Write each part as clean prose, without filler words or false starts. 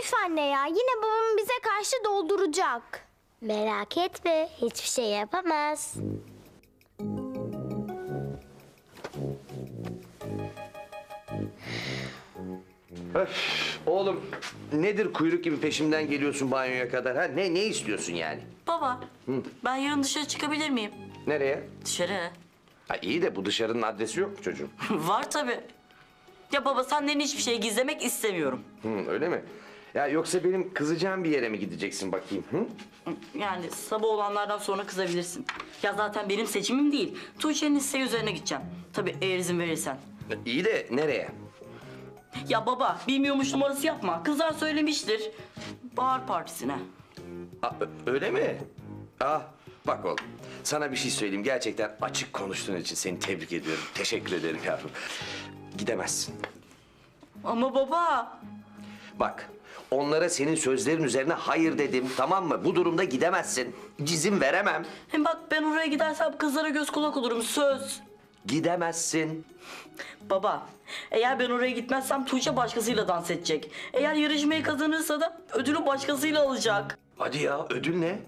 Üf anne ya, yine babam bize karşı dolduracak. Merak etme, hiçbir şey yapamaz. Öf, oğlum nedir kuyruk gibi peşimden geliyorsun banyoya kadar ha? Ne istiyorsun yani? Baba, ben yarın dışarı çıkabilir miyim? Nereye? Dışarı. Ha iyi de bu dışarının adresi yok mu çocuğum? Var tabii. Ya baba, senden hiçbir şey gizlemek istemiyorum. Öyle mi? Ya yoksa benim kızacağım bir yere mi gideceksin bakayım? Yani sabah olanlardan sonra kızabilirsin. Ya zaten benim seçimim değil. Tuğçe'nin isteği üzerine gideceğim. Tabii eğer izin verirsen. İyi de nereye? Ya baba, bilmiyormuş numarası yapma. Kızlar söylemiştir. Bahar partisine. Aa, öyle mi? Ah, bak oğlum. Sana bir şey söyleyeyim. Gerçekten açık konuştuğun için seni tebrik ediyorum. Teşekkür ederim yavrum. Gidemezsin. Ama baba. Bak, onlara senin sözlerin üzerine hayır dedim, tamam mı? Bu durumda gidemezsin. İzin veremem. Hem bak, ben oraya gidersem kızlara göz kulak olurum. Söz. Gidemezsin. Baba, eğer ben oraya gitmezsem Tuğçe başkasıyla dans edecek. Eğer yarışmayı kazanırsa da ödülü başkasıyla alacak. Hadi ya, ödül ne?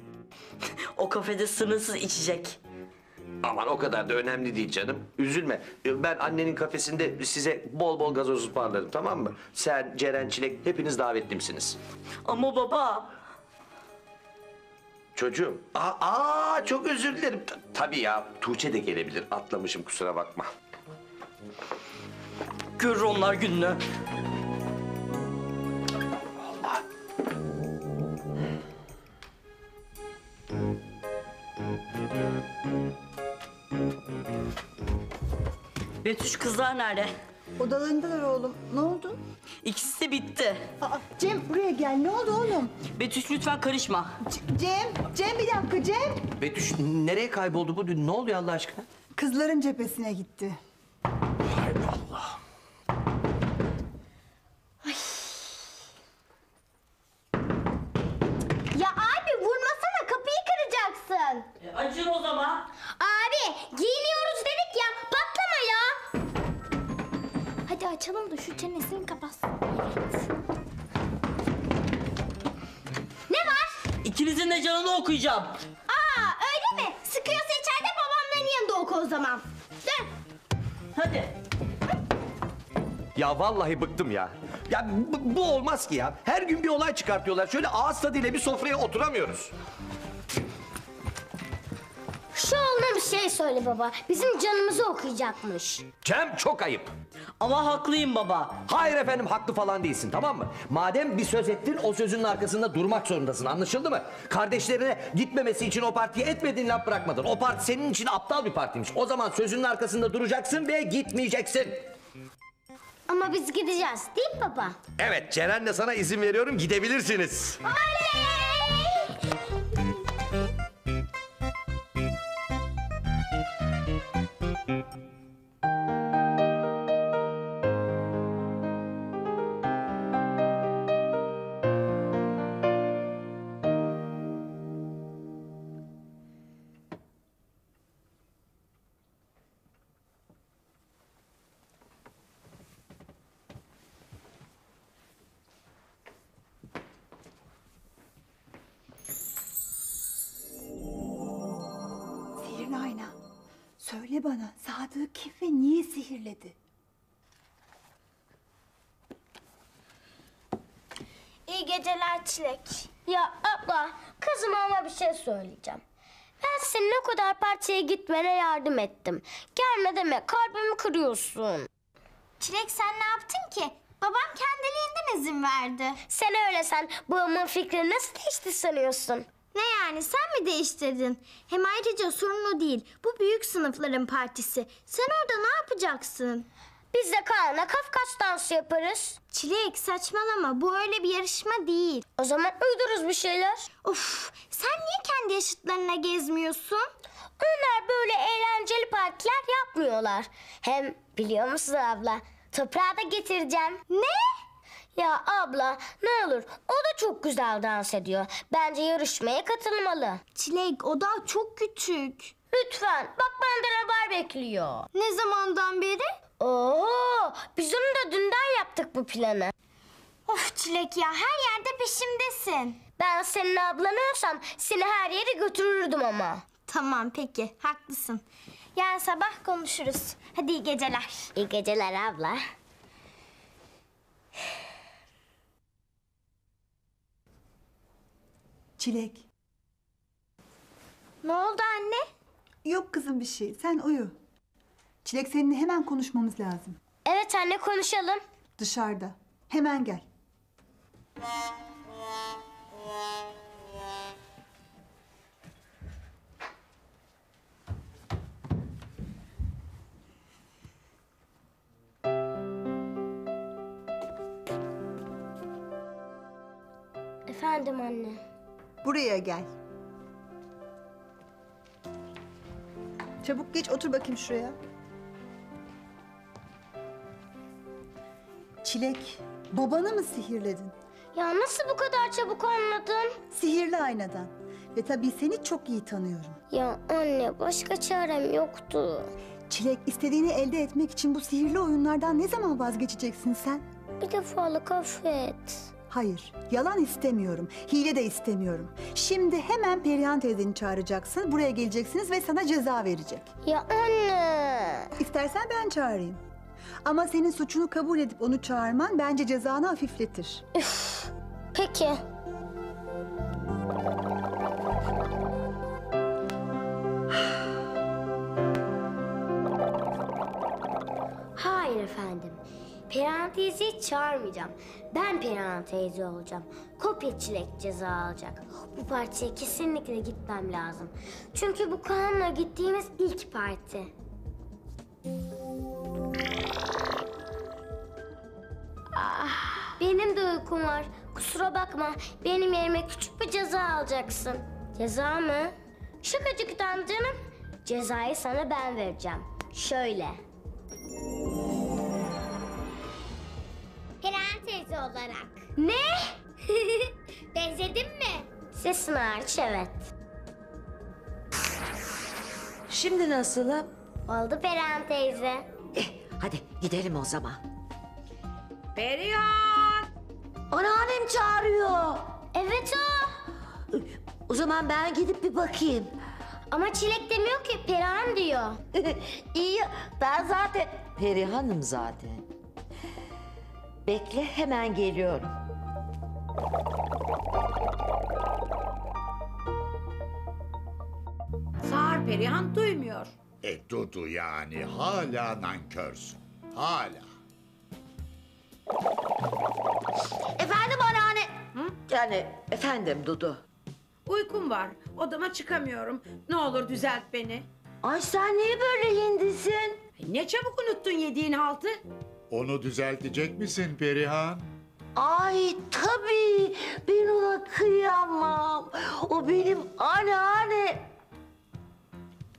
O kafede sınırsız içecek. Aman o kadar da önemli değil canım. Üzülme. Ben annenin kafesinde size bol bol gazoz ısmarlarım, tamam mı? Sen, Ceren, Çilek hepiniz davetlimsiniz. Ama baba. Çocuğum. Aa çok özür dilerim. Tabii ya, Tuğçe de gelebilir. Atlamışım, kusura bakma. Görür onlar gününü. Allah. Betüş, kızlar nerede? Odalarındalar oğlum. Ne oldu? İkisi de bitti. Aa, Cem buraya gel. Ne oldu oğlum? Betüş lütfen karışma. Cem bir dakika Cem. Betüş nereye kayboldu bu? Ne oluyor Allah aşkına? Kızların cephesine gitti. Hay Allah. Ay. Ya abi vurmasana, kapıyı kıracaksın. Acır o zaman. Abi giyiniyoruz dedik ya. Patlama ya. Hadi açalım da şu çenesini kapatsın. Evet. Ne var? İkinizin de canını okuyacağım. Aa öyle mi? Sıkıyorsa içeride babamların yanında oku o zaman. Dön. Hadi. Ya vallahi bıktım ya. Ya bu olmaz ki ya. Her gün bir olay çıkartıyorlar. Şöyle ağız tadıyla bir sofraya oturamıyoruz. Şu anda bir şey söyle baba. Bizim canımızı okuyacakmış. Cem çok ayıp. Ama haklıyım baba. Hayır efendim, haklı falan değilsin, tamam mı? Madem bir söz ettin, o sözünün arkasında durmak zorundasın, anlaşıldı mı? Kardeşlerine gitmemesi için o partiye etmediğin laf bırakmadın. O parti senin için aptal bir partiymiş. O zaman sözünün arkasında duracaksın ve gitmeyeceksin. Ama biz gideceğiz değil mi baba? Evet, Ceren'le sana izin veriyorum, gidebilirsiniz. Oley! Söyle bana, Sadık'ı kim ve niye sihirledi? İyi geceler Çilek. Ya abla, kızım ama bir şey söyleyeceğim. Ben senin o kadar partiye gitmene yardım ettim. Gelme deme, kalbimi kırıyorsun. Çilek sen ne yaptın ki? Babam kendiliğinden izin verdi. Sen öyle sen, babamın fikrini nasıl değişti sanıyorsun? Ne yani, sen mi değiştirdin? Hem ayrıca sorun o değil. Bu büyük sınıfların partisi. Sen orada ne yapacaksın? Biz de Kaan'la Kafkas dansı yaparız. Çilek saçmalama, bu öyle bir yarışma değil. O zaman uydururuz bir şeyler. Of, sen niye kendi yaşıtlarına gezmiyorsun? Onlar böyle eğlenceli partiler yapmıyorlar. Hem biliyor musun abla, toprağı da getireceğim. Ne? Ya abla ne olur, o da çok güzel dans ediyor. Bence yarışmaya katılmalı. Çilek, o da çok küçük. Lütfen, bak benden haber bekliyor. Ne zamandan beri? Oho, biz onu da dünden yaptık bu planı. Of Çilek ya, her yerde peşimdesin. Ben senin ablan olsam seni her yere götürürdüm ama. Tamam peki, haklısın. Yarın sabah konuşuruz. Hadi iyi geceler. İyi geceler abla. Çilek. Ne oldu anne? Yok kızım bir şey, sen uyu. Çilek, seninle hemen konuşmamız lazım. Evet anne, konuşalım. Dışarıda, hemen gel. Efendim anne. Buraya gel. Çabuk geç, otur bakayım şuraya. Çilek, babanı mı sihirledin? Ya nasıl bu kadar çabuk anladın? Sihirli aynadan. Ve tabii seni çok iyi tanıyorum. Ya anne, başka çarem yoktu. Çilek, istediğini elde etmek için bu sihirli oyunlardan ne zaman vazgeçeceksin sen? Bir defalık affet. Hayır, yalan istemiyorum, hile de istemiyorum. Şimdi hemen Perihan teyzeni çağıracaksın, buraya geleceksiniz ve sana ceza verecek. Ya anne! İstersen ben çağırayım. Ama senin suçunu kabul edip onu çağırman bence cezanı hafifletir. Üf, peki. Hayır efendim. Perihan teyzeyi çağırmayacağım. Ben Perihan teyze olacağım. Kopya Çilek ceza alacak. Bu partiye kesinlikle gitmem lazım. Çünkü bu Kaan'la gittiğimiz ilk parti. Ah, benim de uykum var. Kusura bakma. Benim yerime küçük bir ceza alacaksın. Ceza mı? Şakacıktan canım. Cezayı sana ben vereceğim. Şöyle. Perihan teyze olarak. Ne? Benzedim mi? Sesin hariç evet. Şimdi nasılım? Oldu Perihan teyze. Hadi gidelim o zaman. Perihan! Anneannem çağırıyor. Evet o. O zaman ben gidip bir bakayım. Ama Çilek demiyor ki, Perihan diyor. İyi, ben zaten... Perihan'ım zaten. Bekle, hemen geliyorum. Sağır Perihan duymuyor. Dudu yani, hala nankörsün. Hala. Efendim anneanne. Hı? Yani efendim Dudu. Uykum var, odama çıkamıyorum. Ne olur düzelt beni. Ay sen niye böyle hindisin? Ne çabuk unuttun yediğin haltı. Onu düzeltecek misin Perihan? Ay tabii, ben ona kıyamam. O benim anneanne.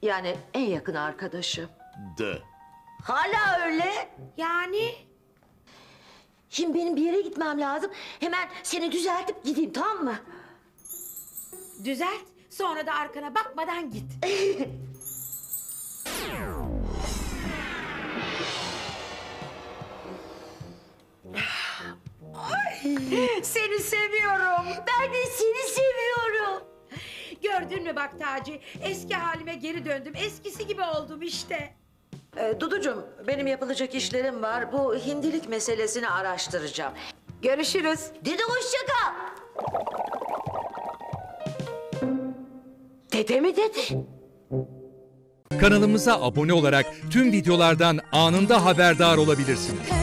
Yani en yakın arkadaşım. Hala öyle. Yani? Şimdi benim bir yere gitmem lazım. Hemen seni düzeltip gideyim, tamam mı? Düzelt, sonra da arkana bakmadan git. Seni seviyorum. Ben de seni seviyorum. Gördün mü bak Taci, eski halime geri döndüm. Eskisi gibi oldum işte. Duducuğum, benim yapılacak işlerim var. Bu hindilik meselesini araştıracağım. Görüşürüz. Dede hoşça kal. Dede mi dedi? Kanalımıza abone olarak tüm videolardan anında haberdar olabilirsiniz.